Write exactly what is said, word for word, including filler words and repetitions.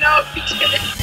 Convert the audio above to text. No, you didn't.